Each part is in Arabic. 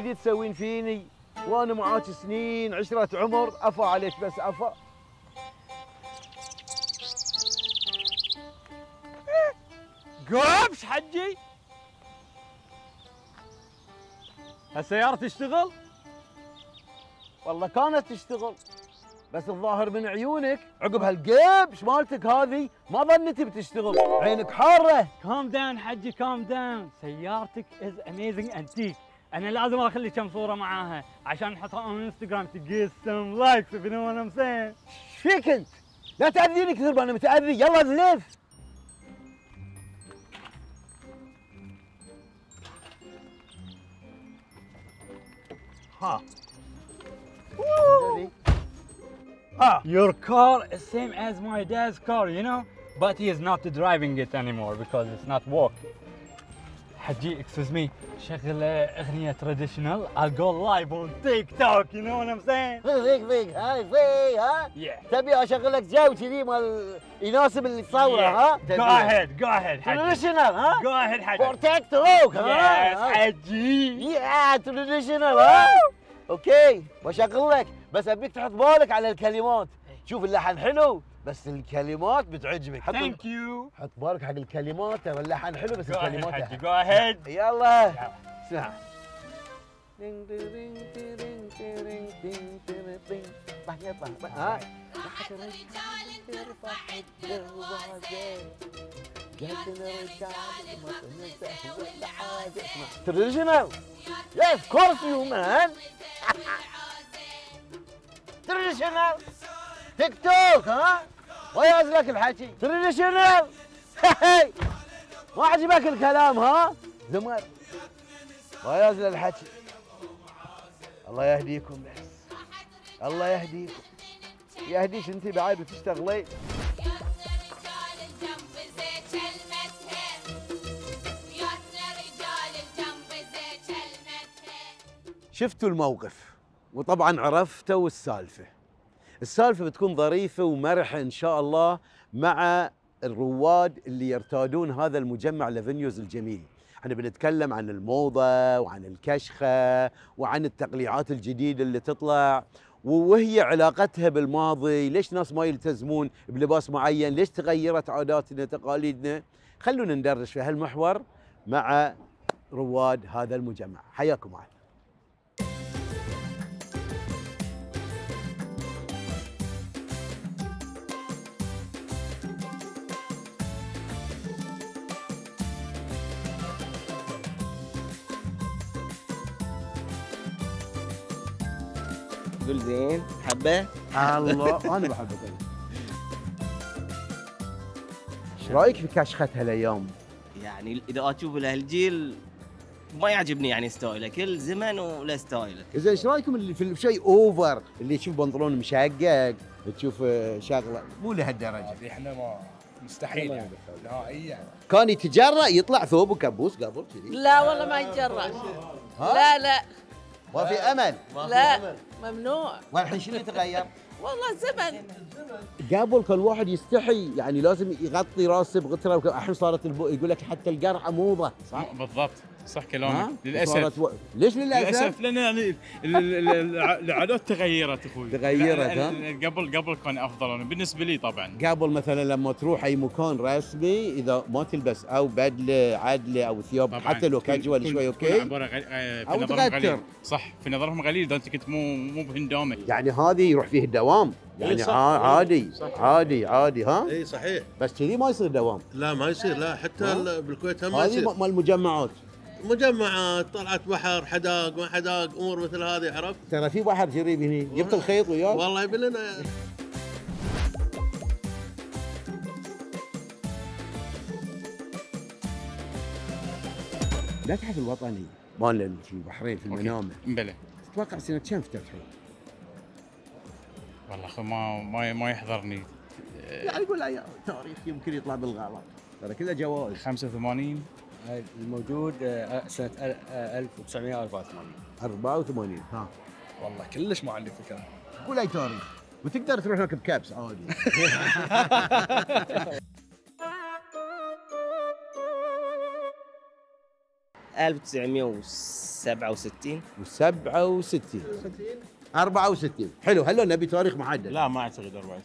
كذي تسوين فيني وانا معاك سنين عشرة عمر، افا عليك بس افا. قبش حجي هالسيارة تشتغل؟ والله كانت تشتغل، بس الظاهر من عيونك عقب هالقبش مالتك هذه ما ظنيتي بتشتغل، عينك حارة. كام داون حجي كام داون، سيارتك از اميزنج انتيك، انا لازم اخلي كم صورة معاها عشان نحطها اون انستغرام تقيس سم لايكس. ابن وانا مسين ايش فيك انت؟ لا تاذيني كثر ما انا متاذي، يلا زلف. ها Your car is same as my dad's car, you know, but he is not driving it anymore because it's not walking. Haji, excuse me, شغل أغنية traditional. I'll go live on TikTok, you know what I'm saying? ها؟ تبي أشغلك جو كذي مال يناسب الصورة ها؟ Go ahead, Haji. Traditional ها؟ Go ahead, Haji. For TikTok ها؟ Yes, Haji. Yeah, traditional ها؟ اوكي بشغل لك، بس ابيك تحط بالك على الكلمات. شوف اللحن حلو بس الكلمات بتعجبك. ثانك يو. حط بالك حق الكلمات، اللحن حلو بس الكلمات حجي. جو اهيد يلا اسمع. ترجمة Yeah, of course you man. Traditional. TikTok, huh? ويا زلك الحكي. Traditional. ما عجبك الكلام ها؟ زمر. ويا زلك الحكي. الله يهديكم بس. الله يهديكم. يهديك انت بعد وتشتغلي. شفتوا الموقف وطبعا عرفتوا والسالفة. السالفة بتكون ظريفة ومرحة إن شاء الله مع الرواد اللي يرتادون هذا المجمع لافينيوز الجميل. احنا بنتكلم عن الموضة وعن الكشخة وعن التقليعات الجديدة اللي تطلع وهي علاقتها بالماضي. ليش ناس ما يلتزمون بلباس معين؟ ليش تغيرت عاداتنا تقاليدنا؟ خلونا ندردش في هالمحور مع رواد هذا المجمع. حياكم معنا. قول زين. حبه الله انا بحبك. ايش رايك في كشختها الايام؟ يعني اذا اشوف لهالجيل ما يعجبني يعني ستايله، كل زمن وله ستايله. زين ايش رايكم اللي في شيء اوفر، اللي تشوف بنطلون مشقق، تشوف شغله مو لهالدرجه؟ احنا ما مستحيل يعني نهائيا. كان يتجرأ يطلع ثوبه كبوس قبل كذي؟ لا والله ما يتجرأ. لا ما في امل. لا ممنوع. والحين شنو تغير؟ والله الزمن. قبل كان الواحد يستحي يعني لازم يغطي راسه بغتره، الحين صارت يقول لك حتى القرعه موضه. صح بالضبط، صح كلامك. للاسف. ليش للاسف؟ لان يعني العادات تغيرت اخوي. تغيرت ها؟ قبل كان افضل انا بالنسبه لي طبعا. قبل مثلا لما تروح اي مكان رسمي اذا ما تلبس او بدله عدله او ثياب حتى لو كاجوال شوي اوكي؟ عباره في نظرهم غليل. صح في نظرهم غليل، انت كنت مو بهندامه. يعني هذه يروح فيه الدوام يعني عادي. صحيح. عادي ها؟ اي صحيح. بس كذي ما يصير دوام. لا ما يصير، لا حتى بالكويت هم ما يصير. هذه مال المجمعات. مجمعات، طلعت بحر، حداق ما حداق، امور مثل هذه. عرفت ترى في بحر قريب هني، جبت الخيط وياك والله يبي لنا. المتحف الوطني مال في البحرين في المنامه. بلى. تتوقع سنه كم افتتحوا؟ والله اخوي ما يحضرني يعني. قول اي تاريخ يمكن يطلع بالغلط، ترى كلها جوائز. 85 الموجود سنة 1984. 84 ها والله كلش ما عندي فكرة. قول أي تاريخ وتقدر تروح هناك بكابس عادي. 1967 64 حلو. هل لنا بتاريخ محدد؟ لا ما اعتقد 64.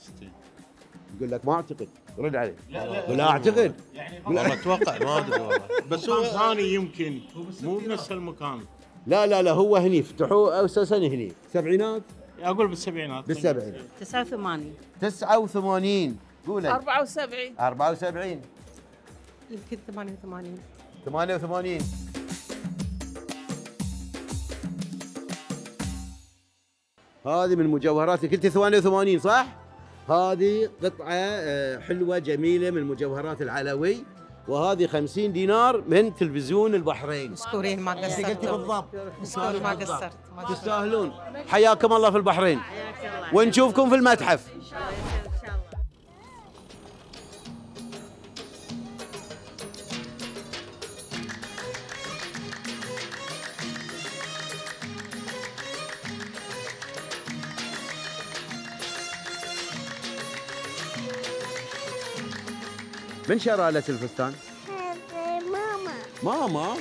يقول لك ما اعتقد، رد عليه. لا اعتقد يعني والله اتوقع ما ادري والله، بس هو ثاني يمكن مو بنفس المكان. لا هو هني فتحوه اساسا هني سبعينات، اقول بالسبعينات. بالسبعينات 89 قولي 74 يمكن 88 هذه من مجوهراتك. قلتي 88 صح؟ هذه قطعة حلوة جميلة من مجوهرات العلوي، وهذه 50 دينار من تلفزيون البحرين. مشكورين ما قصرتوا. قلتي بالضبط. مشكورين ما قصرت. تستاهلون. حياكم الله في البحرين. حياك الله. ونشوفكم في المتحف. إن شاء الله. من شرى لك الفستان؟ ماما.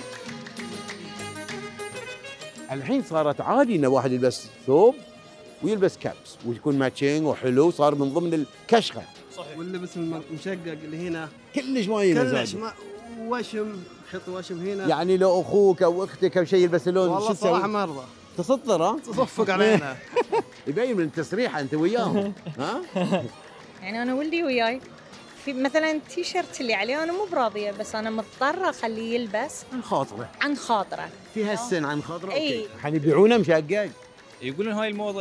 الحين صارت عادي ان واحد يلبس ثوب ويلبس كابس ويكون ماتشينج وحلو، صار من ضمن الكشخه. صحيح. واللبس المشقق اللي هنا كلش ما ينزل. كلش ما وشم، خط وشم هنا. يعني لو اخوك او اختك او شيء يلبس اللون والله صراحه ما ارضى. تسطر ها؟ تصفق علينا. يبين من التسريحه انت وياهم ها؟ يعني انا ولدي وياي في مثلا التيشيرت اللي عليه انا مو براضيه، بس انا مضطره اخليه يلبس عن خاطره. عن خاطره في هالسن عن خاطره. اي حيبيعونه مشقق، يقولون هاي الموضه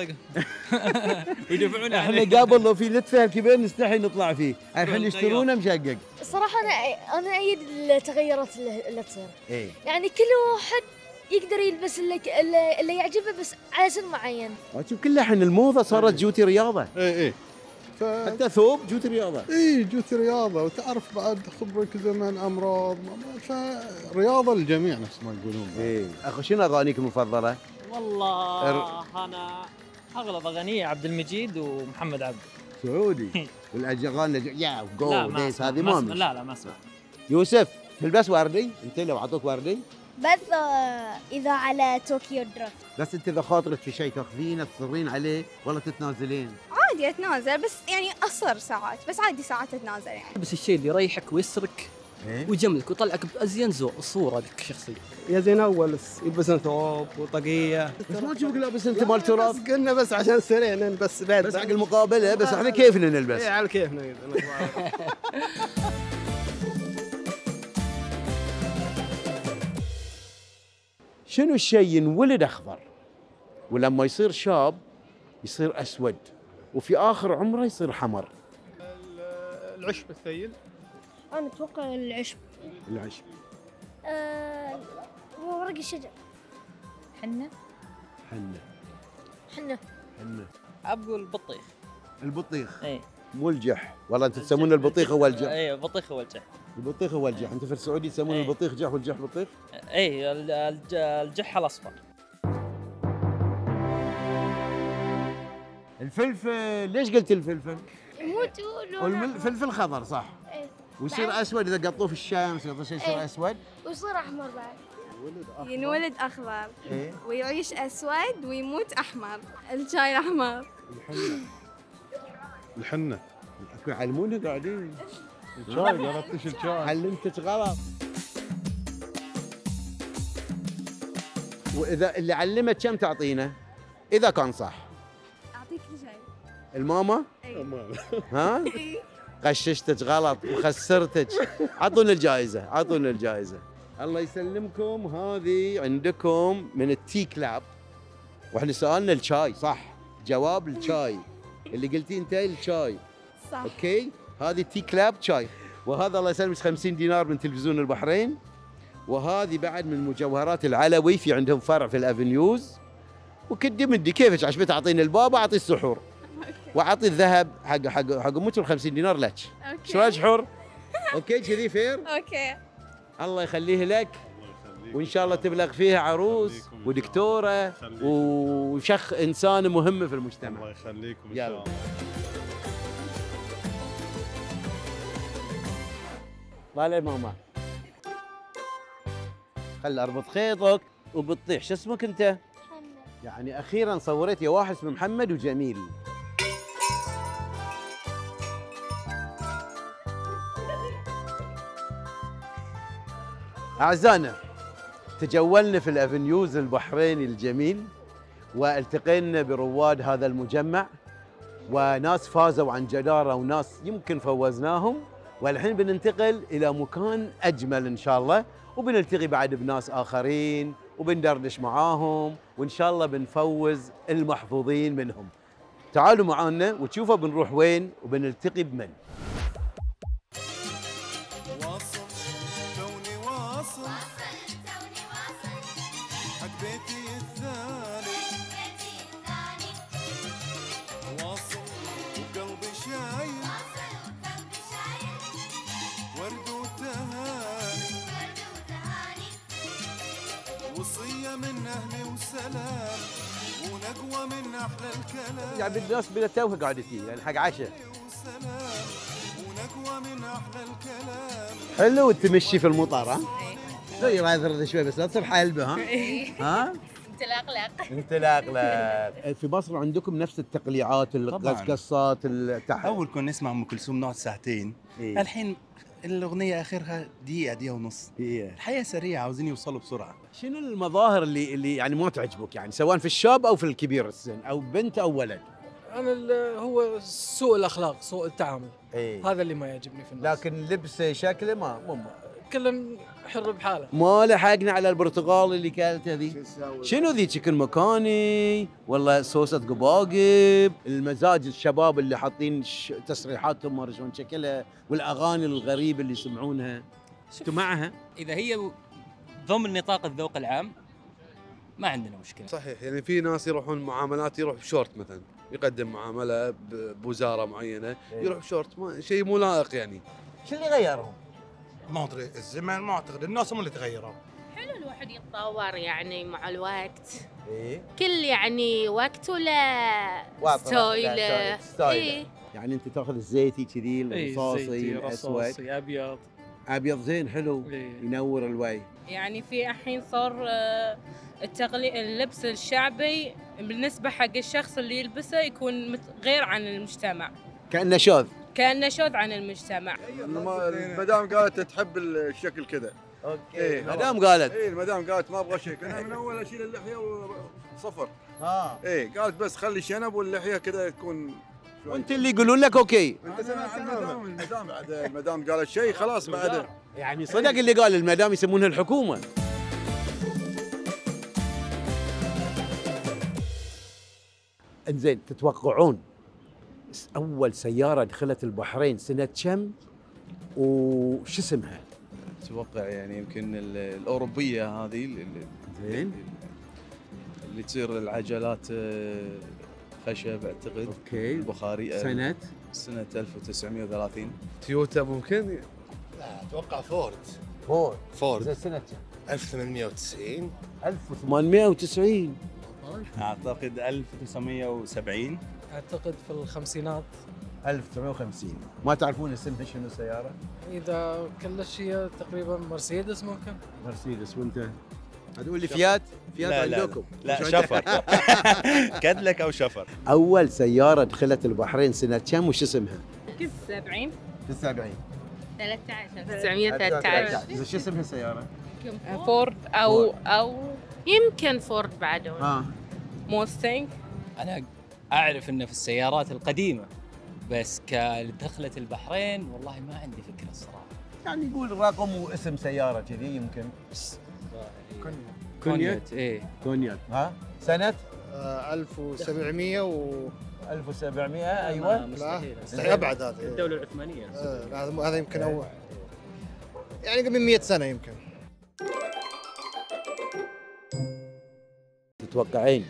ويدفعونه. احنا قبل لو في لتفه كبير نستحي نطلع فيه، الحين يشترونه مشقق. الصراحه انا ايد التغيرات اللي تصير. اي يعني كل واحد يقدر يلبس اللي يعجبه بس على سن معين. شوف كل الحين الموضه صارت جوتي رياضه. اي حتى ثوب جوتي رياضه. اي جوتي رياضه، وتعرف بعد خبرك زمن امراض، فرياضه الجميع نفس ما يقولون. اي اخو شنو اغانيك المفضله؟ والله انا اغلب اغاني عبد المجيد ومحمد عبد. سعودي. والاغاني يا جو ديس هذه ما اسمع. لا ما اسمع. يوسف تلبس وردي؟ انت لو اعطوك وردي؟ بس اذا على توكيو درفت. بس انت اذا خاطرك في شيء تاخذينه تصرين عليه ولا تتنازلين؟ عادي اتنازل، بس يعني اقصر ساعات، بس عادي ساعات اتنازل يعني. بس الشيء اللي يريحك ويسرك ويجملك ويطلعك بازين صوره لك شخصيه. يا زين اول يلبسون ثوب وطاقيه. بس ما تشوفك لابس انت مال تراب؟ قلنا بس عشان سرينا بس بعد. بس حق المقابله، بس احنا كيفنا نلبس. اي على كيفنا. شنو الشيء ينولد اخضر ولما يصير شاب يصير اسود وفي اخر عمره يصير حمر؟ العشب الثيل. انا اتوقع العشب. العشب. ورق الشجر. حنه. حنه. حنه. حنه. اقول بطيخ. البطيخ. اي. مو الجح، والله انتم تسمونه البطيخ هو الجح. اي البطيخ هو الجح. البطيخ هو الجح، انتم في السعودي يسمونه البطيخ جح والجح بطيخ؟ اي الجح الاصفر. الفلفل، ليش قلت الفلفل؟ مو الفلفل خضر صح؟ اي ويصير اسود اذا قطوه في الشمس يصير اسود ويصير احمر بعد. ينولد اخضر ويعيش اسود ويموت احمر. الشاي احمر. الحنه. يعلمونا قاعدين. الشاي جربتش الشاي. علمتك غلط. واذا اللي علمك كم تعطينا؟ اذا كان صح. اعطيك شاي. الماما؟ اي. ها؟ غششتك غلط وخسرتك. اعطونا الجائزه، اعطونا الجائزه. الله يسلمكم، هذه عندكم من التي كلاب. واحنا سالنا الشاي صح؟ جواب الشاي. اللي قلتيه انت الشاي صح. اوكي هذه تي كلاب شاي، وهذا الله يسلمك 50 دينار من تلفزيون البحرين، وهذه بعد من مجوهرات العلوي، في عندهم فرع في الافنيوز. وكدي مدي كيفك، عشان تعطيني البابا اعطي السحور واعطي الذهب حق امك ال 50 دينار لك. شو رايك حور؟ اوكي كذي فير؟ اوكي. الله يخليه لك وان شاء الله تبلغ فيها عروس ودكتوره وشخص انسان مهم في المجتمع. الله يخليكم ان شاء الله. طالع ماما. خلي اربط خيطك وبتطيح. شو اسمك انت؟ محمد. يعني اخيرا صورت يا واحد اسمه محمد وجميل. أعزائنا، تجولنا في الأفنيوز البحريني الجميل والتقينا برواد هذا المجمع وناس فازوا عن جدارة وناس يمكن فوزناهم، والحين بننتقل إلى مكان أجمل إن شاء الله، وبنلتقي بعد بناس آخرين وبندردش معاهم وإن شاء الله بنفوز المحظوظين منهم. تعالوا معانا وتشوفوا بنروح وين وبنلتقي بمن. يعني الناس بلا توه قاعدة فيه، يعني حق عشاء. حلو تمشي في المطار ها؟ اي ما يضر شوي بس لا تصبح حلبه ها؟ ها؟ انطلاق. في مصر عندكم نفس التقليعات، القصات، التحف. اول كنا نسمع ام كلثوم نقعد ساعتين، الحين الاغنيه اخرها دقيقه ونص. الحياه سريعه، عاوزين يوصلوا بسرعه. شنو المظاهر اللي يعني ما تعجبك، يعني سواء في الشاب او في الكبير السن او بنت او ولد؟ انا هو سوء الاخلاق، سوء التعامل، هذا اللي ما يعجبني في الناس. لكن لبسه شكله ما كلهم حر بحاله. ما لحقنا على البرتقال اللي كلته ذي. شنو ذي؟ تشيكن مكاني والله، صوصة قباقب، المزاج الشباب اللي حاطين تصريحاتهم ما شلون شكلها، والاغاني الغريبه اللي يسمعونها. انتم معها؟ اذا هي ضمن نطاق الذوق العام ما عندنا مشكله. صحيح، يعني في ناس يروحون معاملات، يروح بشورت مثلا، يقدم معامله بوزاره معينه، يروح بشورت، شيء مو لائق يعني. شو اللي غيرهم؟ ما ادري، الزمن ما اعتقد، الناس هم اللي تغيروا. حلو الواحد يتطور يعني مع الوقت. كل يعني وقته له ستايله. يعني انت تاخذ الزيتي كذي، الرصاصي، الاسود، ابيض ابيض، زين حلو. ينور الوجه. يعني في الحين صار اللبس الشعبي بالنسبه حق الشخص اللي يلبسه يكون غير عن المجتمع، كانه شاذ، كأنه شوذ عن المجتمع. المدام قالت تحب الشكل كذا. اوكي. المدام قالت. اي المدام قالت ما ابغى شيك، انا من اول اشيل اللحيه وصفر. اي قالت بس خلي شنب واللحيه كذا تكون. وانت اللي يقولون لك اوكي. انت سمعت المدام بعد المدام قالت شيء خلاص بعد. يعني صدق اللي قال المدام، يسمونها الحكومه. انزين تتوقعون أول سيارة دخلت البحرين سنة كم وش اسمها؟ أتوقع يعني يمكن الأوروبية هذه اللي تصير العجلات خشب، أعتقد. أوكي. البخاري. سنة 1930. تويوتا ممكن؟ لا أتوقع فورد. زي سنة كم؟ 1890. 1890 أعتقد. 1970 اعتقد. في الخمسينات 1950. ما تعرفون اسمها شنو السيارة؟ اذا كلش هي تقريبا مرسيدس، ممكن مرسيدس. وانت هتقول لي فيات عندكم؟ لا شفر. كدلك او شفر. اول سيارة دخلت البحرين سنة كم وش اسمها؟ كيف 70؟ في 70 1913. شو اسمها السيارة؟ فورد او يمكن فورد بعدهم. موستنج. انا أعرف إنه في السيارات القديمة، بس كدخلة البحرين والله ما عندي فكرة الصراحة. يعني يقول رقم واسم سيارة كذي يمكن. كونيت. كونيت. ها سنة 1700 و 1700. أيوة. مستحيل أبعد هذا. الدولة العثمانية. هذا يمكن أول يعني قبل 100 سنة يمكن. تتوقعين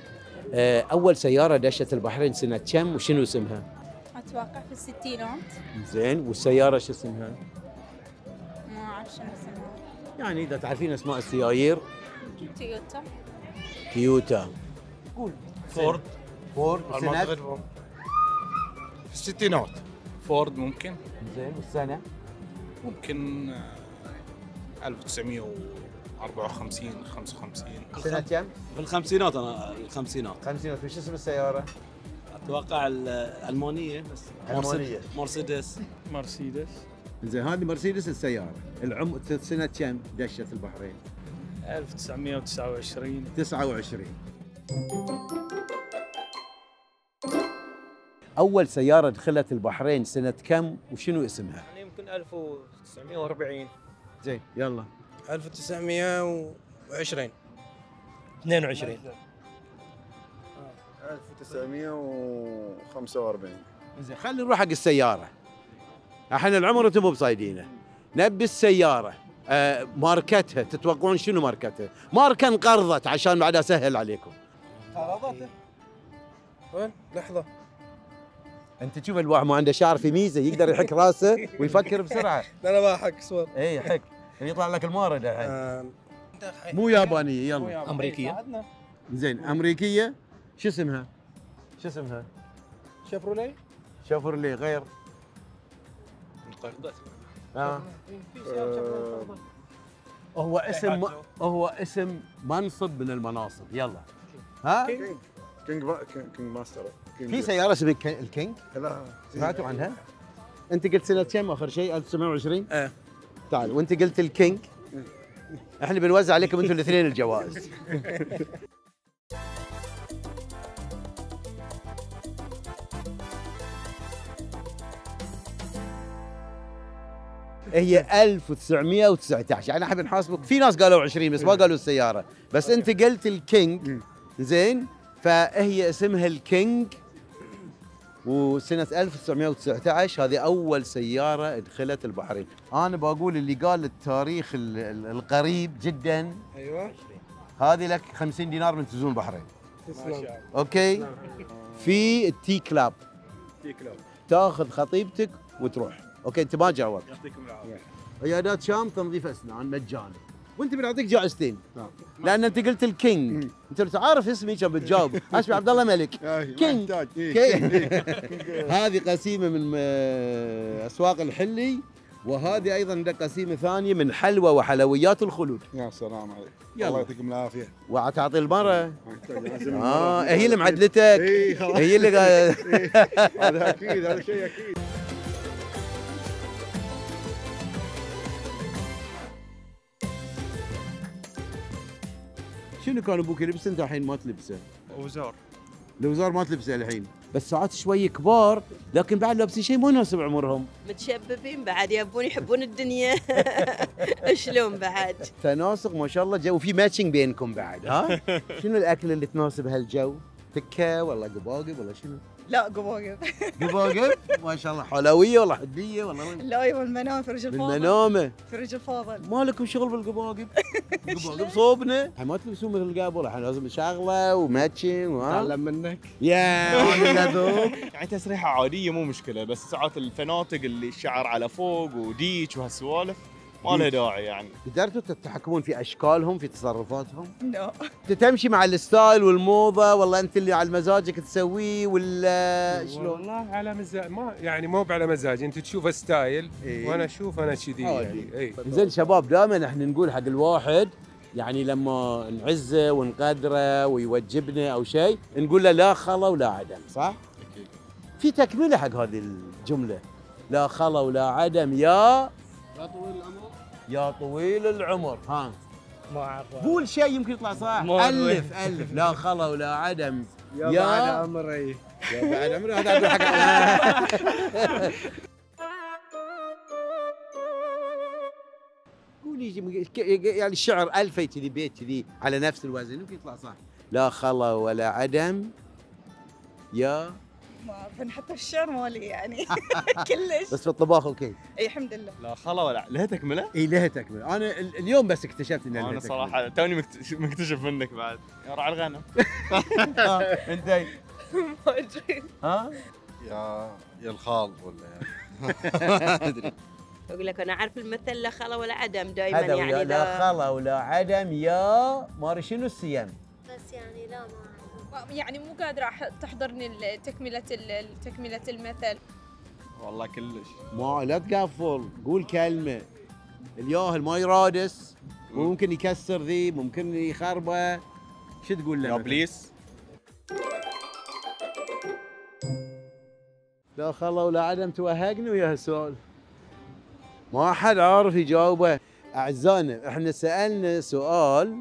أول سيارة دشت البحرين سنة كم وشنو اسمها؟ أتوقع في الستينات. زين، والسيارة شو اسمها؟ ما أعرف شنو اسمها. يعني إذا تعرفين أسماء السيايير. تويوتا. قول. فورد. سنة في الستينات. فورد ممكن. زين، والسنة؟ ممكن 1900 54 55 سنة كم؟ في الخمسينات، انا الخمسينات. خمسينات. وش اسم السيارة؟ اتوقع الألمانية، بس ألمانية. مرسيدس. زين هذه مرسيدس السيارة، سنة كم دشت البحرين؟ 1929. 29. أول سيارة دخلت البحرين سنة كم وشنو اسمها؟ يعني يمكن 1940. زين يلا. 1920. 22. 1945. زين خلينا نروح حق السيارة. احنا العمر انتم مو بصايدينه. نبي السيارة ماركتها، تتوقعون شنو ماركتها؟ ماركة انقرضت عشان بعد اسهل عليكم. انقرضت؟ وين؟ لحظة. انت تشوف الوهم عنده شعر في ميزه يقدر يحك راسه ويفكر بسرعه. لا ما احك صور. اي حك يطلع لك المارد الحين. مو يابانيه يلا. امريكيه. زين امريكيه شو اسمها؟ شفرولي؟ شفرولي غير. انقرضت. هو اسم منصب من المناصب يلا. ها؟ كينج ماستر. في سيارة اسمها الكينج؟ لا سمعتوا عنها؟ أنت قلت سنة كم آخر شيء 1920؟ إيه تعال وأنت قلت الكينج احنا بنوزع عليكم أنتم الاثنين الجوائز. هي 1919 يعني احنا بنحاسبك، في ناس قالوا 20 بس ما قالوا السيارة، بس أنت قلت الكينج زين؟ فهي اسمها الكينج وسنة 1919 هذه أول سيارة دخلت البحرين. أنا بقول اللي قال التاريخ القريب جدا. أيوة هذه لك 50 دينار من تلفزيون البحرين. أوكي في التي كلاب. تاخذ خطيبتك وتروح. أوكي أنت ما جاوبت. يعطيكم العافية. عيادات شام تنظيف أسنان مجاني. وانت بنعطيك جائزتين لان انت قلت الكينج، انت عارف اسمي كان بتجاوب، اسمي عبدالله ملك. كينج. هذه قسيمه من اسواق الحلي، وهذه ايضا قسيمه ثانيه من حلوى وحلويات الخلود. يا سلام عليك الله يعطيكم العافيه. وعتعطي المره هي اللي معدلتك، هي اللي هذا اكيد، هذا شيء اكيد. شنو كان ابوك يلبسه انت الحين ما تلبسه؟ اوزار. الاوزار ما تلبسه الحين، بس ساعات شوي كبار لكن بعد لابسين شيء ما يناسب عمرهم. متشببين بعد يبون يحبون الدنيا. شلون بعد؟ تناسق ما شاء الله جو، وفي ماتشنج بينكم بعد ها؟ شنو الاكل اللي تناسب هالجو؟ تكه ولا قباقب ولا شنو؟ لا قباقب. قباقب؟ ما شاء الله حلويه ولا حديه ولا لا ايوه المنام فرج الفاضل. المنامه فرج الفاضل. ما لكم شغل بالقباقب؟ قباقب صوبنا، ما تلبسون مثل القابل، احنا لازم شغله وماتشنج اتعلم منك. يا ذوق يعني تسريحه عاديه مو مشكله، بس ساعات الفنادق اللي الشعر على فوق وديك وهالسوالف ما لها داعي يعني. قدرتوا تتحكمون في اشكالهم في تصرفاتهم؟ لا. تمشي مع الستايل والموضه ولا انت اللي على مزاجك تسويه ولا شلون؟ والله على مزاج، ما يعني مو على مزاجي، انت تشوف ستايل وانا اشوف انا كذي يعني. زين شباب دائما احنا نقول حق الواحد يعني لما نعزه ونقدره ويوجبنا او شيء نقول له لا خلا ولا عدم، صح؟ اكيد. في تكمله حق هذه الجمله، لا خلا ولا عدم يا طويل العمر. يا طويل العمر. ها ما اعرف قول شيء يمكن يطلع صح. الف لا خلا ولا عدم يا بعد عمري. يا بعد عمري هذا اقول حق الله. قولي يعني الشعر الفي كذي بيت كذي على نفس الوزن يمكن يطلع صح. لا خلا ولا عدم يا ما اعرف حتى الشعر مالي يعني. كلش بس في الطباخ اوكي. اي الحمد لله. لا خلا ولا لها تكمله؟ اي لها تكمله، انا اليوم بس اكتشفت ان انا صراحه توني مكتشف منك بعد. يا راعي الغنم. انت ما ادري ها؟ يا الخال ولا ما ادري. اقول لك انا اعرف المثل لا خلا ولا عدم دائما يعني. لا خلا ولا عدم يا ماري شنو الصيام؟ بس يعني لا ما يعني مو قادرة تحضرني تكملة المثل والله كلش. ما لا تقفل قول كلمة الياهل ما يرادس وممكن يكسر ذي، ممكن يخربه. شو تقول له؟ بليس لا خلا ولا عدم، توهقنا ويا هالسؤال، ما حد عارف يجاوبه. اعزائنا احنا سالنا سؤال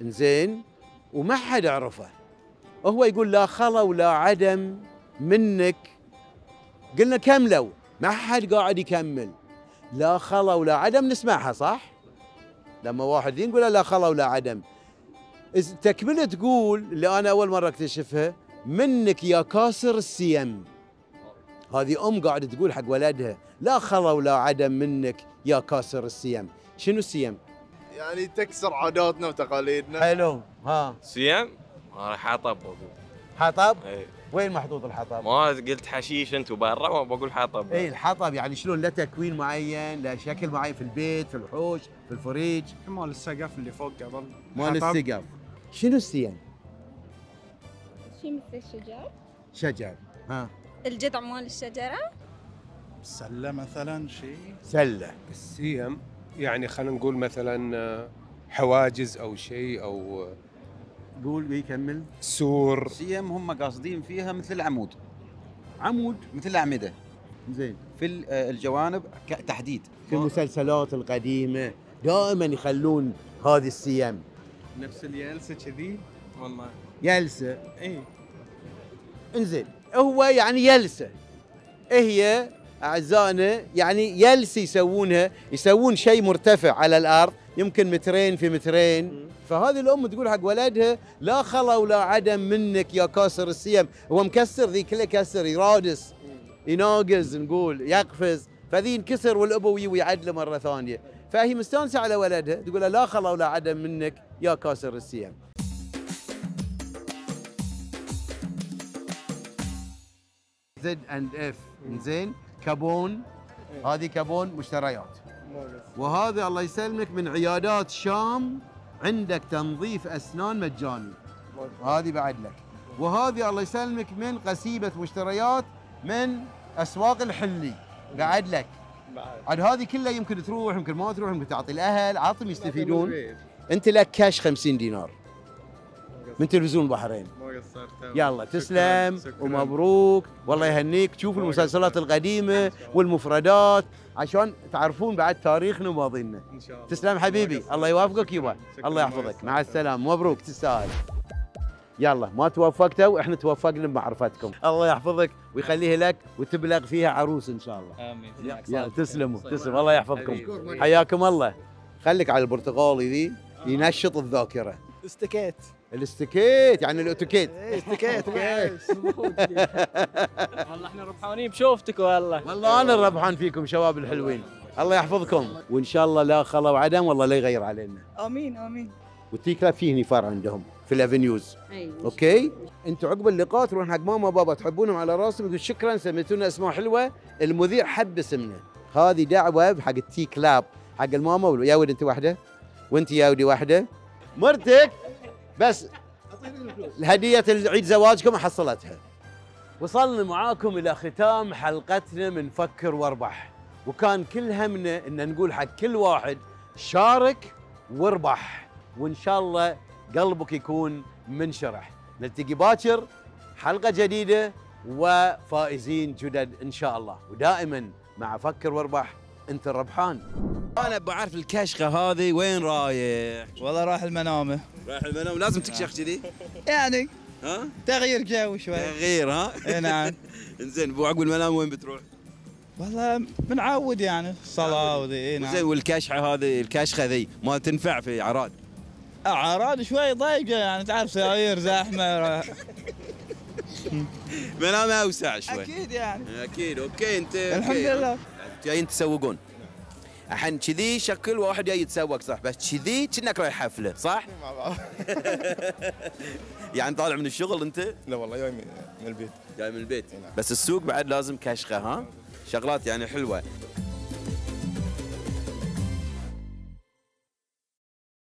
زين وما حد عرفه، هو يقول لا خلا ولا عدم منك. قلنا كملوا، ما حد قاعد يكمل. لا خلا ولا عدم نسمعها صح؟ لما واحد يقول لا خلا ولا عدم، تكمله تقول اللي انا اول مره اكتشفها، منك يا كاسر السيم. هذه ام قاعده تقول حق ولدها لا خلا ولا عدم منك يا كاسر السيم. شنو السيم؟ يعني تكسر عاداتنا وتقاليدنا. حلو، ها سيم انا حطب بقول. حطب؟ اي وين محطوط الحطب؟ ما قلت حشيش انت برا، ما بقول حطب. اي الحطب يعني شلون؟ له تكوين معين، له شكل معين في البيت، في الحوش، في الفريج. مال السقف اللي فوق قبل. مال السقف. شنو السيم؟ شي مثل الشجر. شجر، ها. الجذع مال الشجرة. سلة مثلا شيء. سلة. السيم يعني خلينا نقول مثلا حواجز او شيء او قول بيكمل سور. سيم هم قاصدين فيها مثل العمود. عمود مثل الاعمده. زين. في الجوانب تحديد. في المسلسلات القديمه دائما يخلون هذه السيم. نفس اليلسه كذي والله. يلسه. اي. انزين هو يعني يلسه. هي اعزائنا يعني يلسه يسوونها، يسوون شيء مرتفع على الارض يمكن مترين في مترين. فهذه الام تقول حق ولدها لا خلا ولا عدم منك يا كاسر السيم. هو مكسر ذي كله، كسر يرادس يناقز، نقول يقفز، فذي انكسر والابو يجي يعدله مره ثانيه. فهي مستانسه على ولدها تقول له لا خلا ولا عدم منك يا كاسر السيم. زد اند اف زين كابون، هذه كابون مشتريات. وهذا الله يسلمك من عيادات شام عندك تنظيف اسنان مجاني، هذه بعد لك. وهذه الله يسلمك من قسيبه مشتريات من اسواق الحلي، بعد لك. عاد هذه كلها يمكن تروح، يمكن ما تروح، يمكن تعطي الاهل، عطهم يستفيدون. انت لك كاش 50 دينار من تلفزيون البحرين. يلا تسلم. شكراً. ومبروك والله يهنيك. تشوفوا المسلسلات القديمه والمفردات عشان تعرفون بعد تاريخنا وماضينا. ان شاء الله. تسلم حبيبي، الله يوفقك يبا، الله يحفظك، مع السلامه، مبروك تستاهل. يلا ما توفقتوا، احنا توفقنا بمعرفتكم. الله يحفظك ويخليها لك وتبلغ فيها عروس ان شاء الله. امين. يلا تسلموا تسلموا، الله يحفظكم، حياكم الله. خليك على البرتقالي ذي ينشط الذاكره. استكيت. الاستكيت يعني الاوتوكيت. استكيت. والله احنا ربحانين بشوفتك والله. والله انا الربحان فيكم شباب الحلوين، الله يحفظكم. وان شاء الله لا خلا وعدم والله لا يغير علينا. امين امين. والتيكلاب فيه هني فرع عندهم في الافنيوز. اوكي؟ انتم عقب اللقاء تروحون حق ماما وبابا تحبونهم على راسهم، تقول شكرا سميتونا اسماء حلوه، المذيع حب اسمنا. هذه دعوه حق التيكلاب، حق الماما. يا ولد انت واحده وانت يا ودي واحده. مرتك بس هدية عيد زواجكم حصلتها. وصلنا معاكم إلى ختام حلقتنا من فكر واربح، وكان كل همنا إن نقول حق كل واحد شارك واربح، وإن شاء الله قلبك يكون منشرح. نلتقي باكر حلقة جديدة وفائزين جدد إن شاء الله، ودائما مع فكر واربح أنت الربحان. أنا بعرف الكشخة هذه وين رايح؟ والله راح المنامة. رايح المنام، لازم تكشخ كذي؟ يعني ها؟ تغيير جو شوي. تغيير ها؟ اي نعم. انزين وعقب المنام وين بتروح؟ والله بنعود يعني الصلاة وذي. اي نعم. زين والكشخة هذه، الكشخة ذي ما تنفع في عراد؟ عراد شوي ضيقة يعني تعرف، سراير زحمة. منامة أوسع شوي. أكيد يعني. أكيد أوكي أنت. الحمد لله. جايين تسوقون. الحين كذي شكل واحد جاي يتسوق صح، بس كذي كأنك رايح حفله صح؟ يعني طالع من الشغل انت؟ لا والله جاي من البيت. جاي من البيت. بس السوق بعد لازم كشخه ها؟ شغلات يعني حلوه.